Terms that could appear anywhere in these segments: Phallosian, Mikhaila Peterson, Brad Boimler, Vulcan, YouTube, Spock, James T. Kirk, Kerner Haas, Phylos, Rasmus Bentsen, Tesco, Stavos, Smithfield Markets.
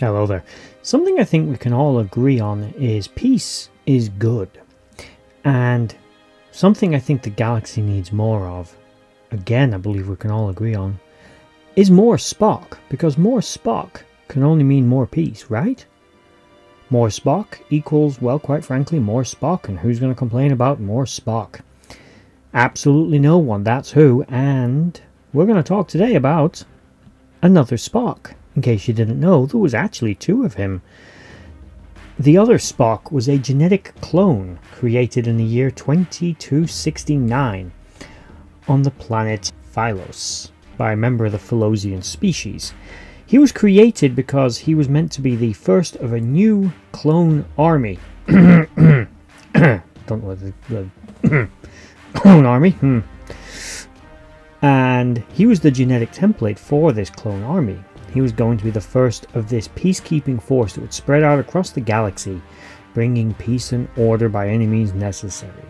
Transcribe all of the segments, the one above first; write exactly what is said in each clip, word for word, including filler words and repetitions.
Hello there. Something I think we can all agree on is peace is good. And something I think the galaxy needs more of, again I believe we can all agree on, is more Spock. Because more Spock can only mean more peace, right? More Spock equals, well, quite frankly, more Spock. And who's going to complain about more Spock? Absolutely no one, that's who. And we're going to talk today about another Spock. In case you didn't know, there was actually two of him. The other Spock was a genetic clone created in the year twenty-two sixty-nine on the planet Phylos by a member of the Phallosian species. He was created because he was meant to be the first of a new clone army. Don't know the, the clone army. Hmm. And he was the genetic template for this clone army. He was going to be the first of this peacekeeping force that would spread out across the galaxy, bringing peace and order by any means necessary.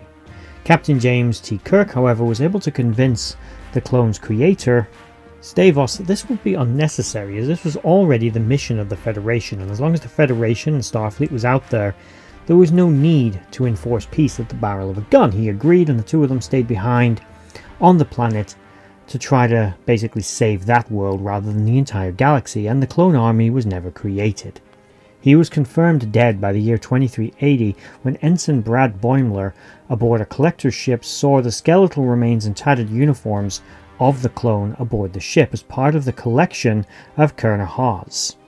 Captain James T. Kirk, however, was able to convince the clone's creator, Stavos, that this would be unnecessary, as this was already the mission of the Federation, and as long as the Federation and Starfleet was out there, there was no need to enforce peace at the barrel of a gun. He agreed, and the two of them stayed behind on the planet to try to basically save that world rather than the entire galaxy, and the clone army was never created. He was confirmed dead by the year twenty-three eighty when Ensign Brad Boimler aboard a collector ship saw the skeletal remains and tattered uniforms of the clone aboard the ship as part of the collection of Kerner Haas.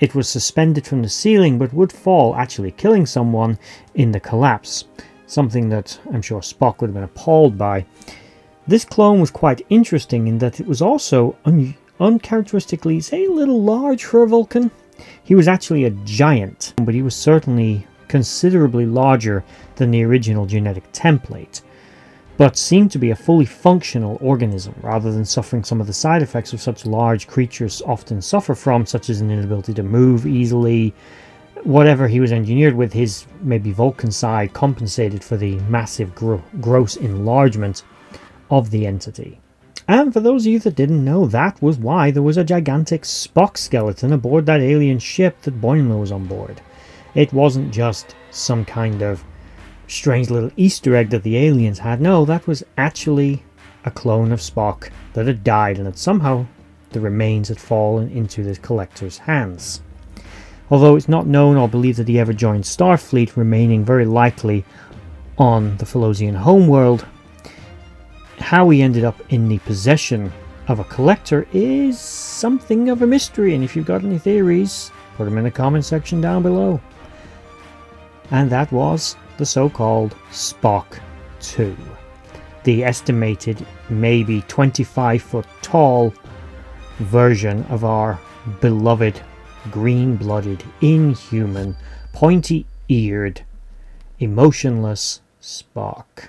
It was suspended from the ceiling but would fall, actually killing someone in the collapse, something that I'm sure Spock would have been appalled by. This clone was quite interesting in that it was also un uncharacteristically, say, a little large for a Vulcan. He was actually a giant, but he was certainly considerably larger than the original genetic template, but seemed to be a fully functional organism rather than suffering some of the side effects of such large creatures often suffer from, such as an inability to move easily. Whatever he was engineered with, his maybe Vulcan side compensated for the massive gro gross enlargement of the entity. And for those of you that didn't know, that was why there was a gigantic Spock skeleton aboard that alien ship that Boimler was on board. It wasn't just some kind of strange little Easter egg that the aliens had. No, that was actually a clone of Spock that had died and that somehow the remains had fallen into this collector's hands. Although it's not known or believed that he ever joined Starfleet, remaining very likely on the Phallosian homeworld, how he ended up in the possession of a collector is something of a mystery, and if you've got any theories, put them in the comment section down below. And that was the so-called Spock two, the estimated maybe twenty-five foot tall version of our beloved green-blooded, inhuman, pointy-eared, emotionless Spock.